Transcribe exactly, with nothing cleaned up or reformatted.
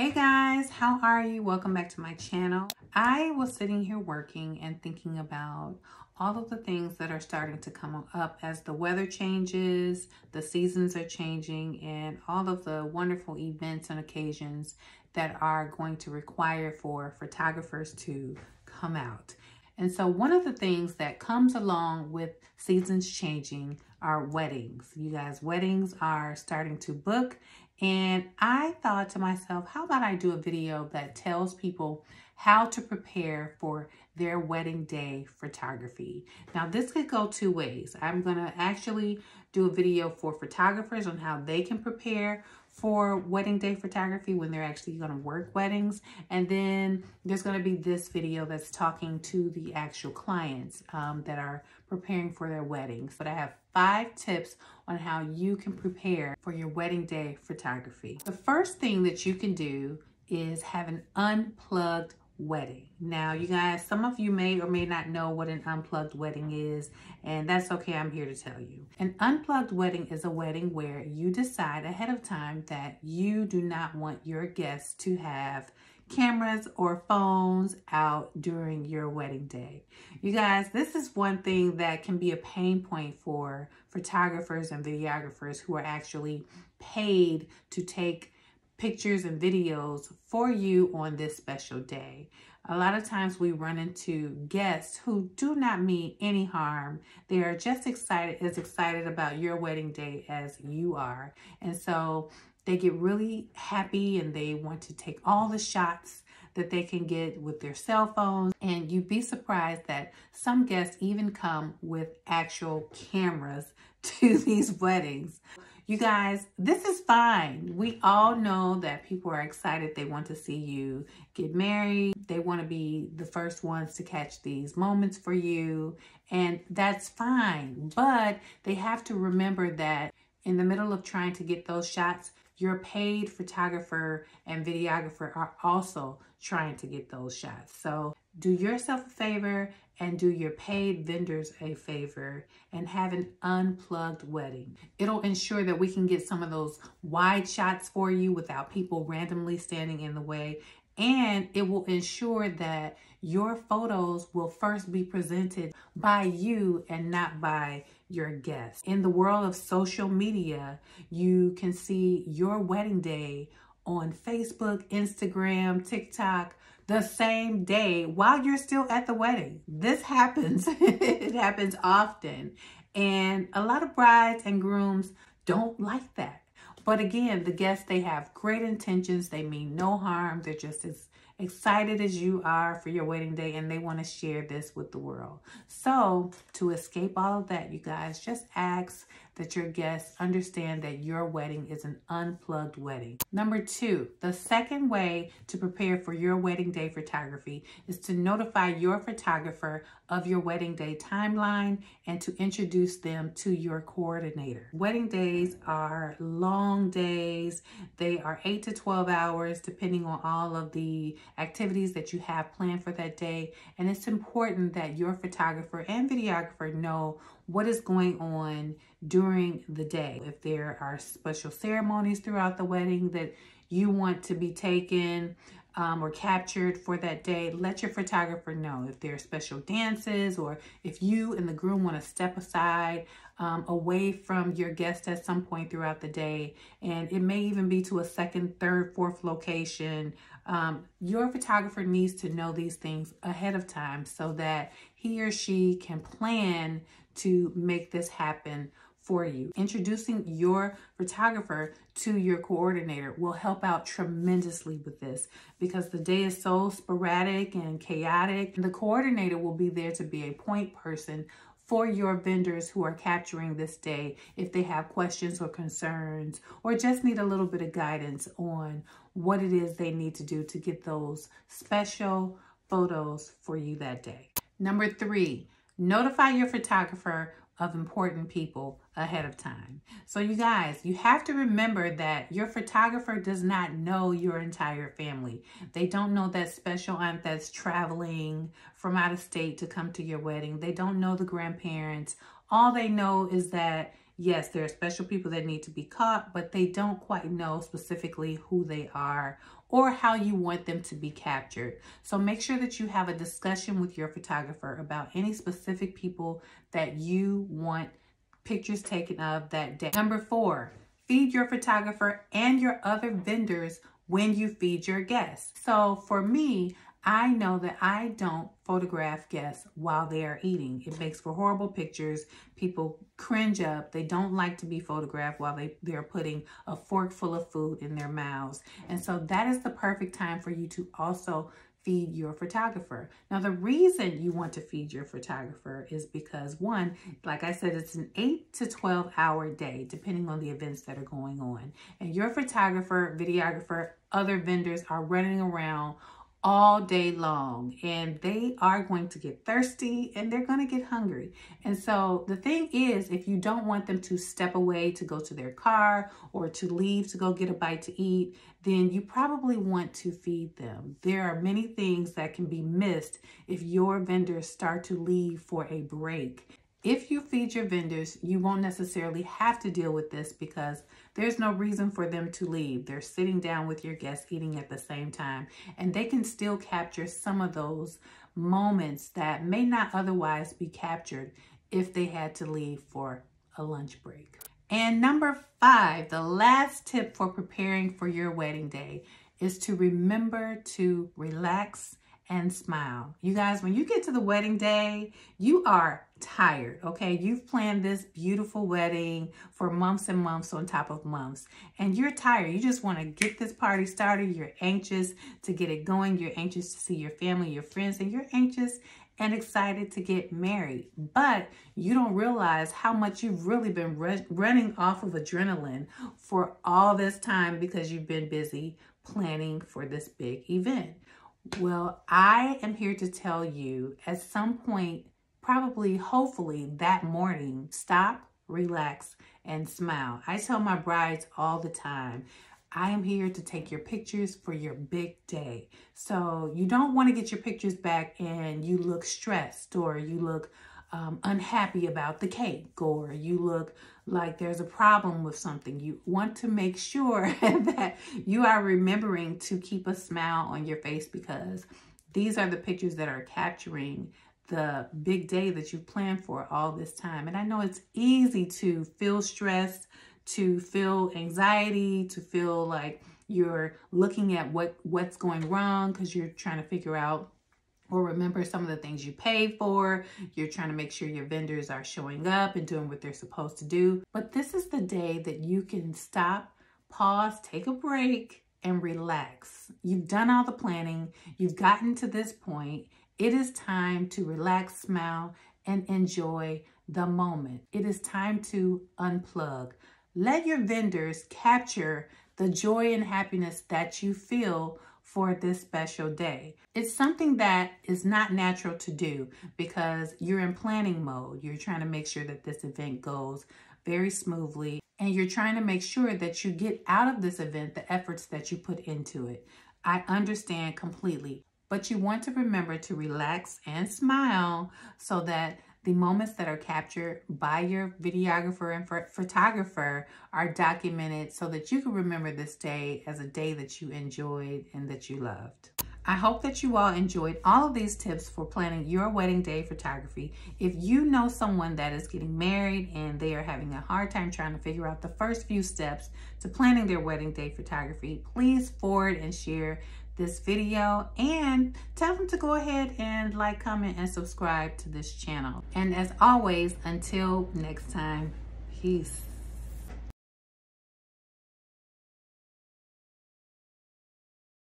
Hey guys, how are you? Welcome back to my channel. I was sitting here working and thinking about all of the things that are starting to come up as the weather changes, the seasons are changing, and all of the wonderful events and occasions that are going to require for photographers to come out. And so one of the things that comes along with seasons changing are weddings. You guys, weddings are starting to book. And I thought to myself, how about I do a video that tells people how to prepare for their wedding day photography. Now this could go two ways. I'm gonna actually do a video for photographers on how they can prepare for wedding day photography when they're actually gonna work weddings. And then there's gonna be this video that's talking to the actual clients um, that are preparing for their weddings. But I have five tips on how you can prepare for your wedding day photography. The first thing that you can do is have an unplugged wedding. Now you guys, some of you may or may not know what an unplugged wedding is, and that's okay, I'm here to tell you. An unplugged wedding is a wedding where you decide ahead of time that you do not want your guests to have cameras or phones out during your wedding day. You guys, this is one thing that can be a pain point for photographers and videographers who are actually paid to take pictures and videos for you on this special day. A lot of times we run into guests who do not mean any harm. They are just excited, as excited about your wedding day as you are. And so they get really happy and they want to take all the shots that they can get with their cell phones. And you'd be surprised that some guests even come with actual cameras to these weddings. You guys, this is fine. We all know that people are excited. They want to see you get married. They want to be the first ones to catch these moments for you. And that's fine. But they have to remember that in the middle of trying to get those shots, your paid photographer and videographer are also trying to get those shots. So do yourself a favor and do your paid vendors a favor and have an unplugged wedding. It'll ensure that we can get some of those wide shots for you without people randomly standing in the way. And it will ensure that your photos will first be presented by you and not by your guests. In the world of social media, you can see your wedding day on Facebook, Instagram, TikTok, the same day while you're still at the wedding. This happens. It happens often. And a lot of brides and grooms don't like that. But again, the guests, they have great intentions. They mean no harm. They're just as excited as you are for your wedding day, and they want to share this with the world. So to escape all of that, you guys, just ask that your guests understand that your wedding is an unplugged wedding. Number two, the second way to prepare for your wedding day photography is to notify your photographer of your wedding day timeline and to introduce them to your coordinator. Wedding days are long days. They are eight to twelve hours depending on all of the activities that you have planned for that day. And it's important that your photographer and videographer know what is going on during the day. If there are special ceremonies throughout the wedding that you want to be taken um, or captured for that day, let your photographer know. If there are special dances or if you and the groom want to step aside um, away from your guest at some point throughout the day, and it may even be to a second, third, fourth location, um, your photographer needs to know these things ahead of time so that he or she can plan to make this happen for you. Introducing your photographer to your coordinator will help out tremendously with this because the day is so sporadic and chaotic. The coordinator will be there to be a point person for your vendors who are capturing this day if they have questions or concerns or just need a little bit of guidance on what it is they need to do to get those special photos for you that day. Number three, notify your photographer of important people ahead of time. So you guys, you have to remember that your photographer does not know your entire family. They don't know that special aunt that's traveling from out of state to come to your wedding. They don't know the grandparents. All they know is that yes, there are special people that need to be caught, but they don't quite know specifically who they are or how you want them to be captured. So make sure that you have a discussion with your photographer about any specific people that you want pictures taken of that day. Number four, feed your photographer and your other vendors when you feed your guests. So for me, I know that I don't photograph guests while they are eating. It makes for horrible pictures. People cringe up. They don't like to be photographed while they, they're putting a fork full of food in their mouths. And so that is the perfect time for you to also feed your photographer. Now, the reason you want to feed your photographer is because, one, like I said, it's an eight to twelve hour day, depending on the events that are going on. And your photographer, videographer, other vendors are running around all day long, and they are going to get thirsty and they're going to get hungry. And so the thing is, if you don't want them to step away to go to their car or to leave to go get a bite to eat, then you probably want to feed them. There are many things that can be missed if your vendors start to leave for a break. If you feed your vendors, you won't necessarily have to deal with this because there's no reason for them to leave. They're sitting down with your guests eating at the same time, and they can still capture some of those moments that may not otherwise be captured if they had to leave for a lunch break. And number five, the last tip for preparing for your wedding day is to remember to relax and smile. You guys, when you get to the wedding day, you are tired, okay? You've planned this beautiful wedding for months and months on top of months, and you're tired. You just want to get this party started. You're anxious to get it going. You're anxious to see your family, your friends, and you're anxious and excited to get married, but you don't realize how much you've really been running off of adrenaline for all this time because you've been busy planning for this big event. Well, I am here to tell you at some point, probably, hopefully that morning, stop, relax, and smile. I tell my brides all the time, I am here to take your pictures for your big day. So you don't want to get your pictures back and you look stressed, or you look Um, unhappy about the cake, or you look like there's a problem with something. You want to make sure that you are remembering to keep a smile on your face, because these are the pictures that are capturing the big day that you planned for all this time. And I know it's easy to feel stressed, to feel anxiety, to feel like you're looking at what what's going wrong because you're trying to figure out or remember some of the things you paid for. You're trying to make sure your vendors are showing up and doing what they're supposed to do. But this is the day that you can stop, pause, take a break, and relax. You've done all the planning. You've gotten to this point. It is time to relax, smile, and enjoy the moment. It is time to unplug. Let your vendors capture the joy and happiness that you feel for this special day. It's something that is not natural to do because you're in planning mode. You're trying to make sure that this event goes very smoothly, and you're trying to make sure that you get out of this event the efforts that you put into it. I understand completely, but you want to remember to relax and smile so that the moments that are captured by your videographer and photographer are documented so that you can remember this day as a day that you enjoyed and that you loved. I hope that you all enjoyed all of these tips for planning your wedding day photography. If you know someone that is getting married and they are having a hard time trying to figure out the first few steps to planning their wedding day photography, please forward and share this video, and tell them to go ahead and like, comment, and subscribe to this channel. And as always, until next time, peace.